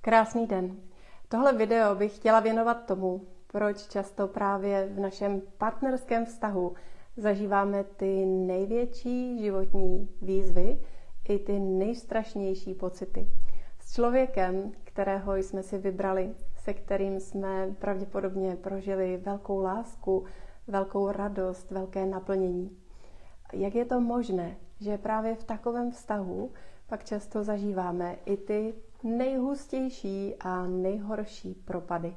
Krásný den. Tohle video bych chtěla věnovat tomu, proč často právě v našem partnerském vztahu zažíváme ty největší životní výzvy i ty nejstrašnější pocity. S člověkem, kterého jsme si vybrali, se kterým jsme pravděpodobně prožili velkou lásku, velkou radost, velké naplnění. Jak je to možné, že právě v takovém vztahu pak často zažíváme i ty nejhustější a nejhorší propady.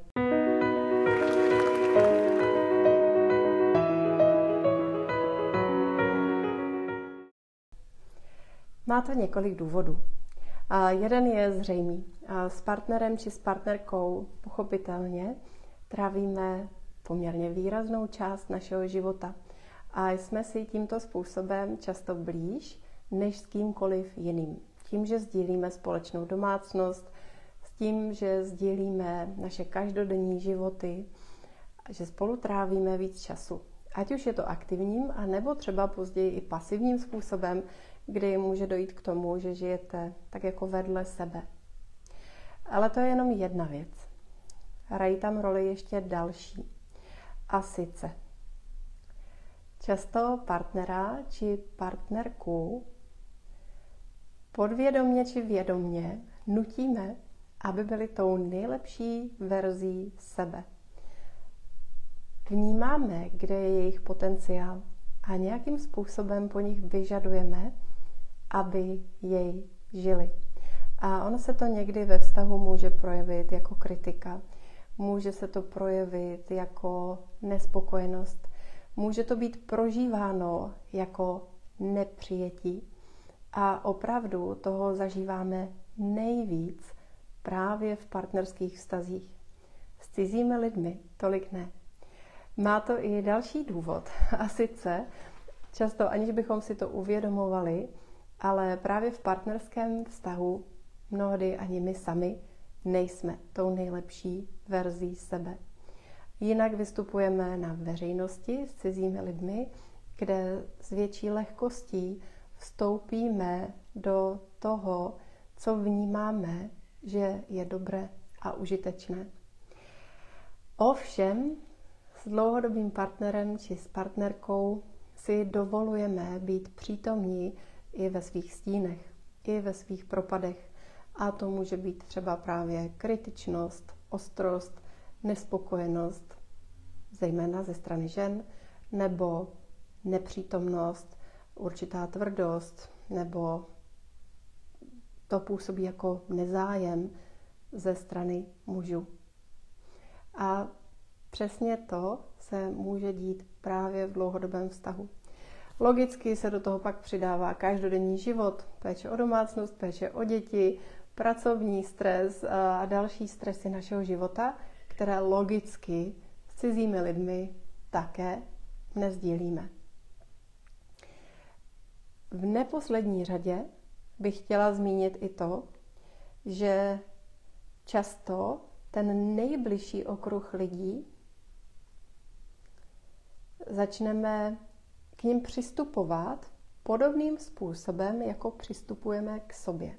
Má to několik důvodů. A jeden je zřejmý. A s partnerem či s partnerkou pochopitelně trávíme poměrně výraznou část našeho života. A jsme si tímto způsobem často blíž než s kýmkoliv jiným. Tím, že sdílíme společnou domácnost, s tím, že sdílíme naše každodenní životy, že spolu trávíme víc času. Ať už je to aktivním, anebo třeba později i pasivním způsobem, kdy může dojít k tomu, že žijete tak jako vedle sebe. Ale to je jenom jedna věc. Hrají tam roli ještě další. A sice často partnera či partnerku podvědomně či vědomně nutíme, aby byli tou nejlepší verzí sebe. Vnímáme, kde je jejich potenciál a nějakým způsobem po nich vyžadujeme, aby jej žili. A ono se to někdy ve vztahu může projevit jako kritika, může se to projevit jako nespokojenost, může to být prožíváno jako nepřijetí. A opravdu toho zažíváme nejvíc právě v partnerských vztazích. S cizími lidmi tolik ne. Má to i další důvod. A sice často, aniž bychom si to uvědomovali, ale právě v partnerském vztahu mnohdy ani my sami nejsme tou nejlepší verzí sebe. Jinak vystupujeme na veřejnosti s cizími lidmi, kde s větší lehkostí vstoupíme do toho, co vnímáme, že je dobré a užitečné. Ovšem, s dlouhodobým partnerem či s partnerkou si dovolujeme být přítomní i ve svých stínech, i ve svých propadech. A to může být třeba právě kritičnost, ostrost, nespokojenost, zejména ze strany žen, nebo nepřítomnost, určitá tvrdost, nebo to působí jako nezájem ze strany mužů. A přesně to se může dít právě v dlouhodobém vztahu. Logicky se do toho pak přidává každodenní život, péče o domácnost, péče o děti, pracovní stres a další stresy našeho života, které logicky s cizími lidmi také nesdílíme. V neposlední řadě bych chtěla zmínit i to, že často ten nejbližší okruh lidí začneme k nim přistupovat podobným způsobem, jako přistupujeme k sobě.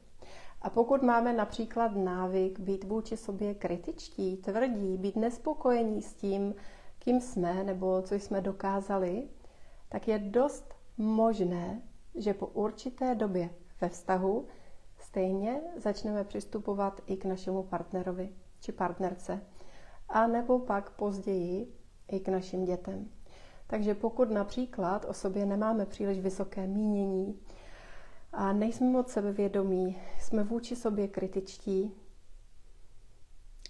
A pokud máme například návyk být vůči sobě kritičtí, tvrdí, být nespokojení s tím, kým jsme nebo co jsme dokázali, tak je dost možné, že po určité době ve vztahu stejně začneme přistupovat i k našemu partnerovi či partnerce, a nebo pak později i k našim dětem. Takže pokud například o sobě nemáme příliš vysoké mínění a nejsme moc sebevědomí, jsme vůči sobě kritičtí,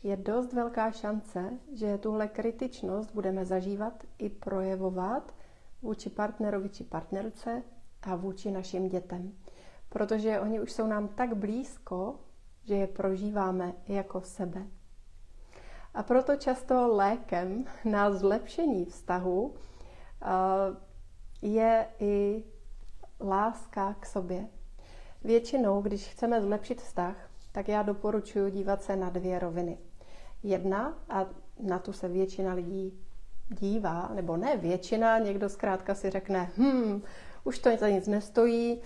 je dost velká šance, že tuhle kritičnost budeme zažívat i projevovat vůči partnerovi či partnerce a vůči našim dětem. Protože oni už jsou nám tak blízko, že je prožíváme jako sebe. A proto často lékem na zlepšení vztahu je i láska k sobě. Většinou, když chceme zlepšit vztah, tak já doporučuji dívat se na dvě roviny. Jedna, a na tu se většina lidí dívá, nebo ne většina, někdo zkrátka si řekne, už to nic nestojí,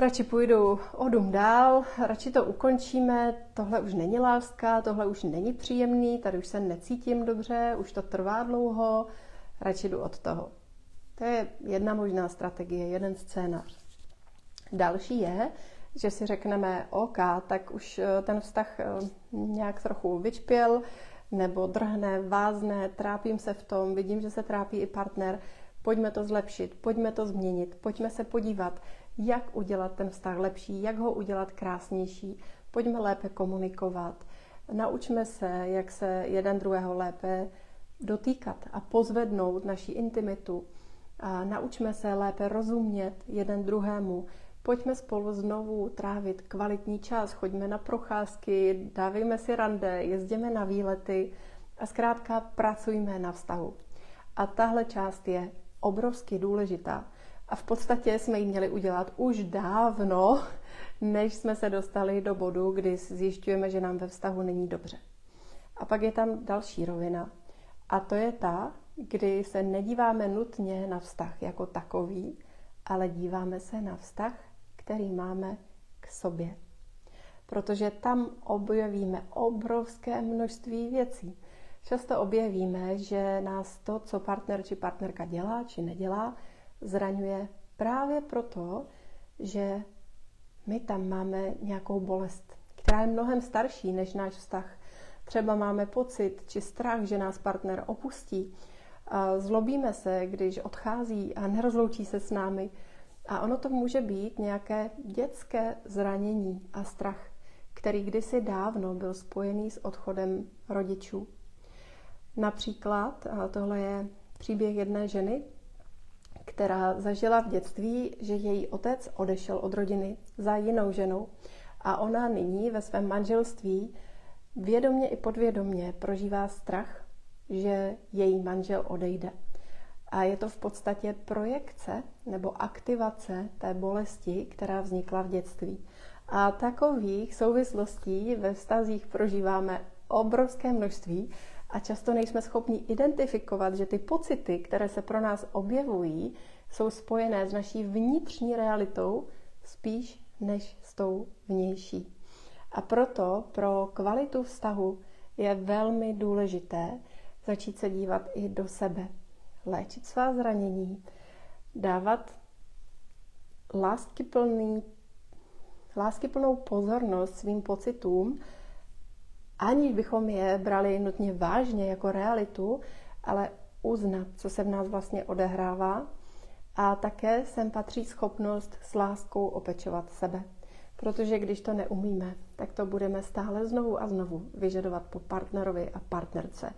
radši půjdu o dům dál, radši to ukončíme, tohle už není láska, tohle už není příjemný, tady už se necítím dobře, už to trvá dlouho, radši jdu od toho. To je jedna možná strategie, jeden scénář. Další je, že si řekneme, OK, tak už ten vztah nějak trochu vyčpěl, nebo drhne, vázne, trápím se v tom, vidím, že se trápí i partner, pojďme to zlepšit, pojďme to změnit, pojďme se podívat, jak udělat ten vztah lepší, jak ho udělat krásnější, pojďme lépe komunikovat, naučme se, jak se jeden druhého lépe dotýkat a pozvednout naši intimitu, a naučme se lépe rozumět jeden druhému, pojďme spolu znovu trávit kvalitní čas, choďme na procházky, dávejme si rande, jezdíme na výlety a zkrátka pracujme na vztahu. A tahle část je obrovsky důležitá. A v podstatě jsme ji měli udělat už dávno, než jsme se dostali do bodu, kdy zjišťujeme, že nám ve vztahu není dobře. A pak je tam další rovina. A to je ta, kdy se nedíváme nutně na vztah jako takový, ale díváme se na vztah, který máme k sobě. Protože tam objevíme obrovské množství věcí. Často objevíme, že nás to, co partner či partnerka dělá či nedělá, zraňuje právě proto, že my tam máme nějakou bolest, která je mnohem starší než náš vztah. Třeba máme pocit či strach, že nás partner opustí. Zlobíme se, když odchází a nerozloučí se s námi. A ono to může být nějaké dětské zranění a strach, který kdysi dávno byl spojený s odchodem rodičů. Například, tohle je příběh jedné ženy, která zažila v dětství, že její otec odešel od rodiny za jinou ženou. A ona nyní ve svém manželství vědomě i podvědomě prožívá strach, že její manžel odejde. A je to v podstatě projekce nebo aktivace té bolesti, která vznikla v dětství. A takových souvislostí ve vztazích prožíváme obrovské množství a často nejsme schopni identifikovat, že ty pocity, které se pro nás objevují, jsou spojené s naší vnitřní realitou spíš než s tou vnější. A proto pro kvalitu vztahu je velmi důležité začít se dívat i do sebe, léčit svá zranění, dávat láskyplnou pozornost svým pocitům, aniž bychom je brali nutně vážně jako realitu, ale uznat, co se v nás vlastně odehrává. A také sem patří schopnost s láskou opečovat sebe. Protože když to neumíme, tak to budeme stále znovu a znovu vyžadovat po partnerovi a partnerce.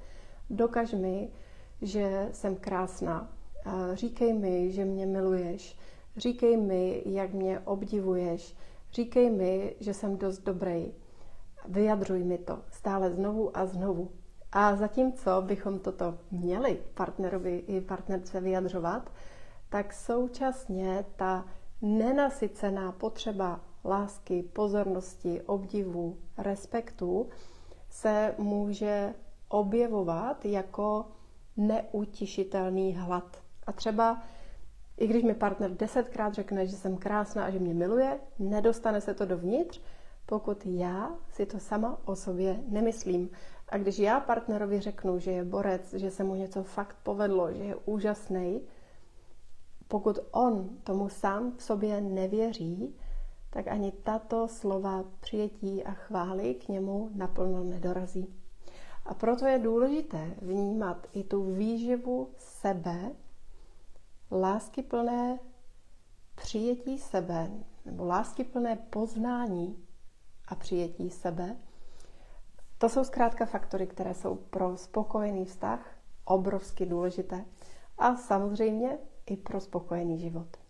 Dokaž mi, že jsem krásná. Říkej mi, že mě miluješ. Říkej mi, jak mě obdivuješ. Říkej mi, že jsem dost dobrý. Vyjadřuj mi to stále znovu a znovu. A zatímco bychom toto měli partnerovi i partnerce vyjadřovat, tak současně ta nenasycená potřeba lásky, pozornosti, obdivu, respektu se může objevovat jako neutišitelný hlad. A třeba, i když mi partner 10krát řekne, že jsem krásná a že mě miluje, nedostane se to dovnitř, pokud já si to sama o sobě nemyslím. A když já partnerovi řeknu, že je borec, že se mu něco fakt povedlo, že je úžasný, pokud on tomu sám v sobě nevěří, tak ani tato slova přijetí a chvály k němu naplno nedorazí. A proto je důležité vnímat i tu výživu sebe, láskyplné přijetí sebe, nebo láskyplné poznání a přijetí sebe. To jsou zkrátka faktory, které jsou pro spokojený vztah obrovsky důležité. A samozřejmě i pro spokojený život.